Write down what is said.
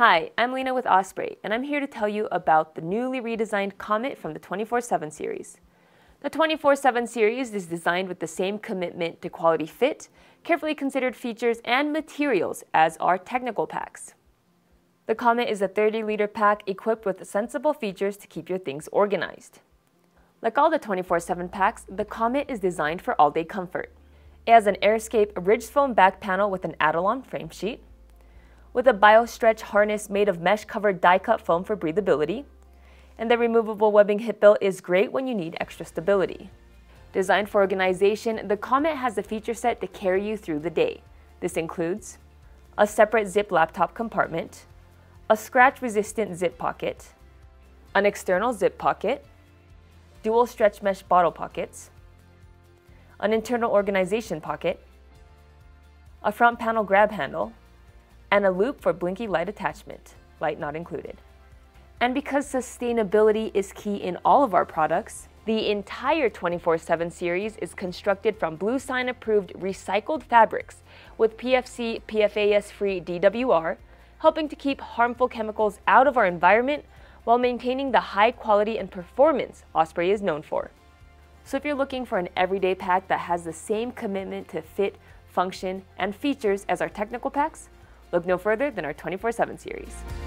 Hi, I'm Lena with Osprey, and I'm here to tell you about the newly redesigned Comet from the 24/7 Series. The 24/7 Series is designed with the same commitment to quality fit, carefully considered features and materials as our technical packs. The Comet is a 30-liter pack equipped with sensible features to keep your things organized. Like all the 24/7 packs, the Comet is designed for all-day comfort. It has an Airscape Ridge foam back panel with an Atalon frame sheet, with a BioStretch harness made of mesh-covered die-cut foam for breathability, and the removable webbing hip belt is great when you need extra stability. Designed for organization, the Comet has a feature set to carry you through the day. This includes a separate zip laptop compartment, a scratch-resistant zip pocket, an external zip pocket, dual stretch mesh bottle pockets, an internal organization pocket, a front panel grab handle, and a loop for blinky light attachment, light not included. And because sustainability is key in all of our products, the entire 24/7 series is constructed from Bluesign approved recycled fabrics with PFC PFAS free DWR, helping to keep harmful chemicals out of our environment while maintaining the high quality and performance Osprey is known for. So if you're looking for an everyday pack that has the same commitment to fit, function, and features as our technical packs, look no further than our 24/7 series.